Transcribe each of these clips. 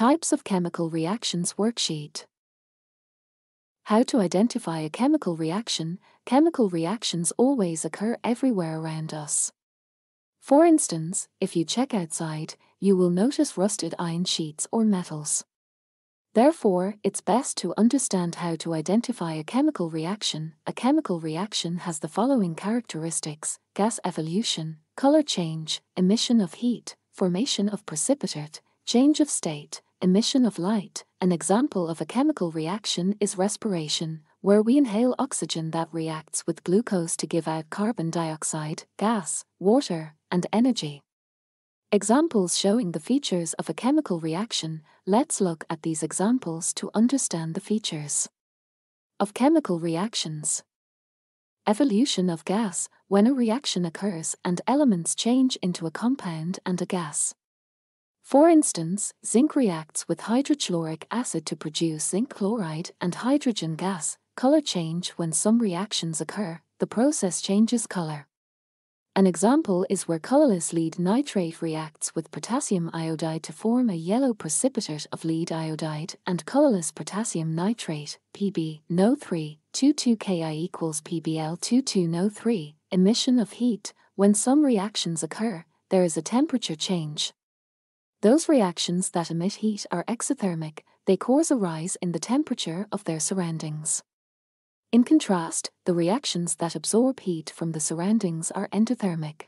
Types of chemical reactions worksheet. How to identify a chemical reaction. Chemical reactions always occur everywhere around us. For instance, if you check outside, you will notice rusted iron sheets or metals. Therefore, it's best to understand how to identify a chemical reaction. A chemical reaction has the following characteristics: gas evolution, color change, emission of heat, formation of precipitate, change of state, emission of light. An example of a chemical reaction is respiration, where we inhale oxygen that reacts with glucose to give out carbon dioxide, gas, water, and energy. Examples showing the features of a chemical reaction. Let's look at these examples to understand the features of chemical reactions. Evolution of gas, when a reaction occurs and elements change into a compound and a gas. For instance, zinc reacts with hydrochloric acid to produce zinc chloride and hydrogen gas. Color change, when some reactions occur, the process changes color. An example is where colorless lead nitrate reacts with potassium iodide to form a yellow precipitate of lead iodide and colorless potassium nitrate, PbNO3,22Ki equals PbL22NO3. Emission of heat, when some reactions occur, there is a temperature change. Those reactions that emit heat are exothermic, they cause a rise in the temperature of their surroundings. In contrast, the reactions that absorb heat from the surroundings are endothermic.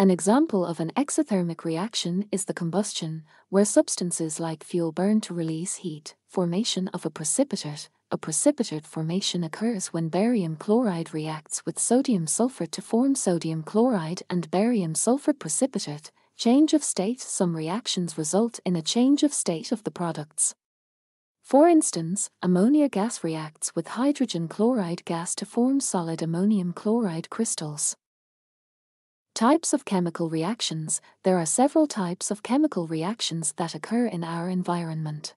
An example of an exothermic reaction is the combustion, where substances like fuel burn to release heat. Formation of a precipitate. A precipitate formation occurs when barium chloride reacts with sodium sulfate to form sodium chloride and barium sulfate precipitate. Change of state. Some reactions result in a change of state of the products. For instance, ammonia gas reacts with hydrogen chloride gas to form solid ammonium chloride crystals. Types of chemical reactions. There are several types of chemical reactions that occur in our environment.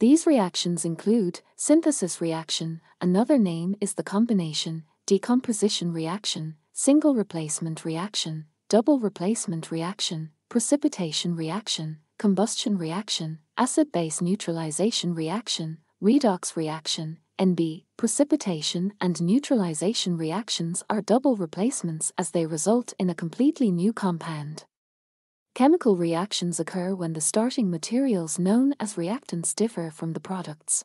These reactions include synthesis reaction, another name is the combination, decomposition reaction, single replacement reaction, double replacement reaction, precipitation reaction, combustion reaction, acid-base neutralization reaction, redox reaction, NB. Precipitation and neutralization reactions are double replacements as they result in a completely new compound. Chemical reactions occur when the starting materials known as reactants differ from the products.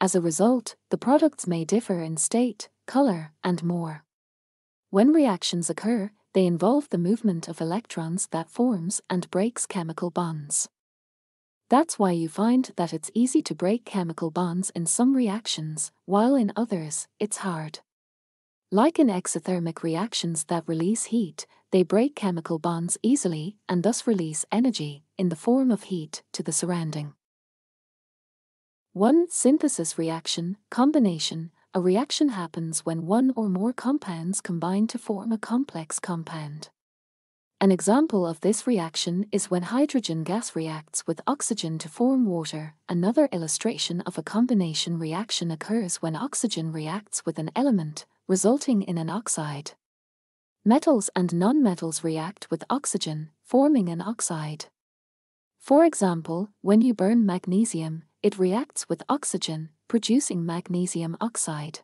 As a result, the products may differ in state, color, and more. When reactions occur, they involve the movement of electrons that forms and breaks chemical bonds. That's why you find that it's easy to break chemical bonds in some reactions, while in others, it's hard. Like in exothermic reactions that release heat, they break chemical bonds easily and thus release energy, in the form of heat, to the surrounding. 1. Synthesis reaction, combination. A reaction happens when one or more compounds combine to form a complex compound. An example of this reaction is when hydrogen gas reacts with oxygen to form water. Another illustration of a combination reaction occurs when oxygen reacts with an element, resulting in an oxide. Metals and nonmetals react with oxygen, forming an oxide. For example, when you burn magnesium, it reacts with oxygen, producing magnesium oxide.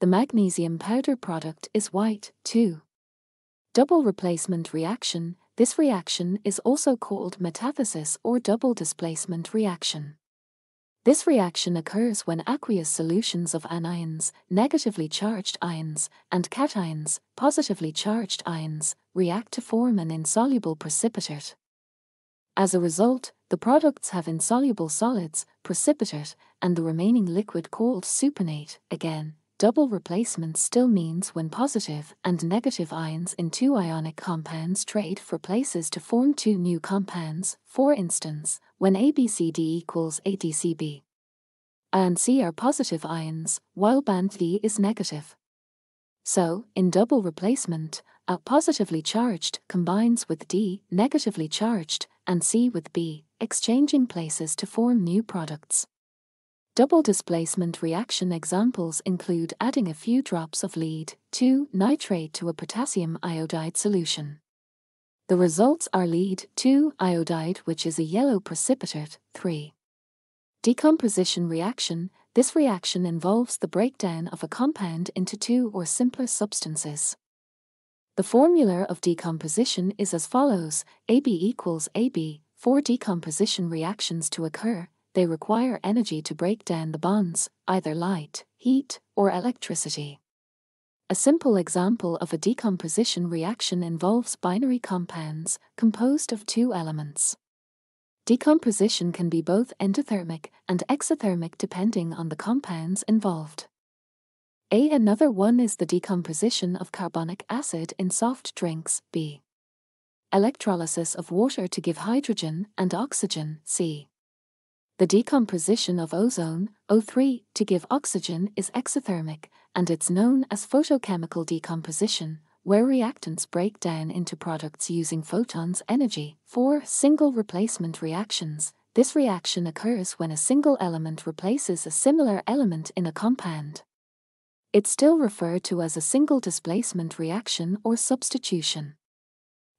The magnesium powder product is white. 2. Double replacement reaction. This reaction is also called metathesis or double displacement reaction. This reaction occurs when aqueous solutions of anions, negatively charged ions, and cations, positively charged ions, react to form an insoluble precipitate. As a result, the products have insoluble solids, precipitate, and the remaining liquid called supernatant. Again, double replacement still means when positive and negative ions in two ionic compounds trade for places to form two new compounds, for instance, when ABCD equals ADCB. A and C are positive ions, while band D is negative. So, in double replacement, A positively charged combines with D, negatively charged, and C with B, exchanging places to form new products. Double displacement reaction examples include adding a few drops of lead-2 nitrate to a potassium iodide solution. The results are lead 2 iodide, which is a yellow precipitate, 3. Decomposition reaction. This reaction involves the breakdown of a compound into two or simpler substances. The formula of decomposition is as follows: AB = AB. For decomposition reactions to occur, they require energy to break down the bonds, either light, heat, or electricity. A simple example of a decomposition reaction involves binary compounds, composed of two elements. Decomposition can be both endothermic and exothermic depending on the compounds involved. Another one is the decomposition of carbonic acid in soft drinks, B. Electrolysis of water to give hydrogen and oxygen, C. The decomposition of ozone, O3, to give oxygen is exothermic, and it's known as photochemical decomposition, where reactants break down into products using photons' energy. For single replacement reactions, this reaction occurs when a single element replaces a similar element in a compound. It's still referred to as a single displacement reaction or substitution.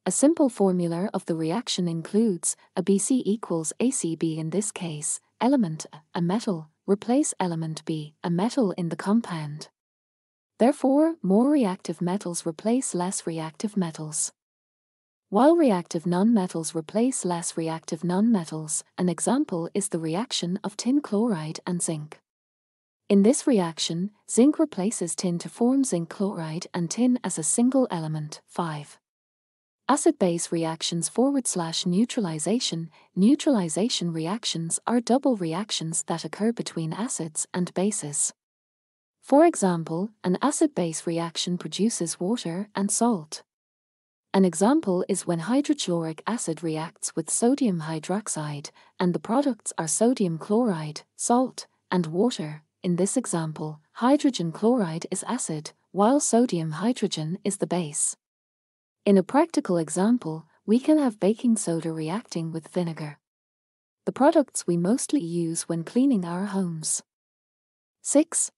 A simple formula of the reaction includes ABC = ACB. In this case, element A, a metal, replace element B, a metal in the compound. Therefore, more reactive metals replace less reactive metals, while reactive nonmetals replace less reactive nonmetals. An example is the reaction of tin chloride and zinc. In this reaction, zinc replaces tin to form zinc chloride and tin as a single element. 5. Acid-base reactions / neutralization. Neutralization reactions are double reactions that occur between acids and bases. For example, an acid-base reaction produces water and salt. An example is when hydrochloric acid reacts with sodium hydroxide, and the products are sodium chloride, salt, and water. In this example, hydrogen chloride is acid, while sodium hydrogen is the base. In a practical example, we can have baking soda reacting with vinegar, the products we mostly use when cleaning our homes. 6.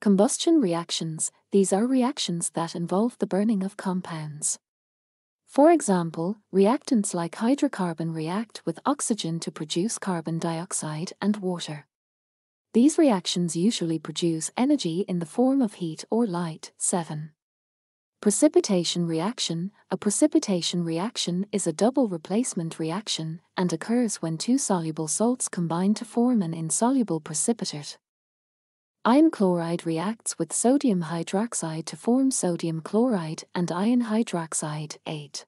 Combustion reactions. These are reactions that involve the burning of compounds. For example, reactants like hydrocarbon react with oxygen to produce carbon dioxide and water. These reactions usually produce energy in the form of heat or light. 7. Precipitation reaction. A precipitation reaction is a double replacement reaction and occurs when two soluble salts combine to form an insoluble precipitate. Iron chloride reacts with sodium hydroxide to form sodium chloride and iron hydroxide. 8.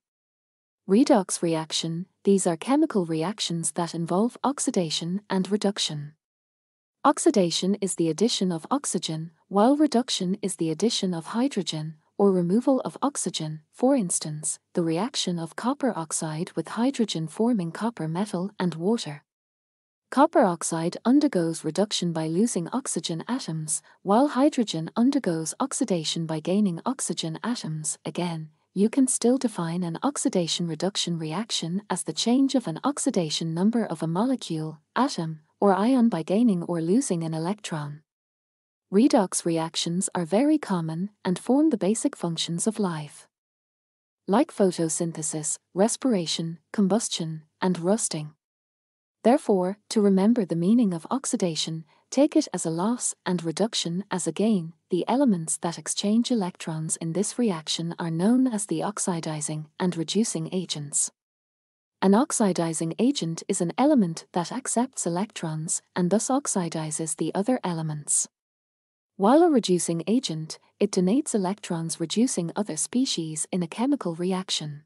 Redox reaction. These are chemical reactions that involve oxidation and reduction. Oxidation is the addition of oxygen, while reduction is the addition of hydrogen, or removal of oxygen. For instance, the reaction of copper oxide with hydrogen forming copper metal and water. Copper oxide undergoes reduction by losing oxygen atoms, while hydrogen undergoes oxidation by gaining oxygen atoms. Again, you can still define an oxidation-reduction reaction as the change of an oxidation number of a molecule, atom, or ion by gaining or losing an electron. Redox reactions are very common and form the basic functions of life, like photosynthesis, respiration, combustion, and rusting. Therefore, to remember the meaning of oxidation, take it as a loss and reduction as a gain. The elements that exchange electrons in this reaction are known as the oxidizing and reducing agents. An oxidizing agent is an element that accepts electrons and thus oxidizes the other elements, while a reducing agent, it donates electrons, reducing other species in a chemical reaction.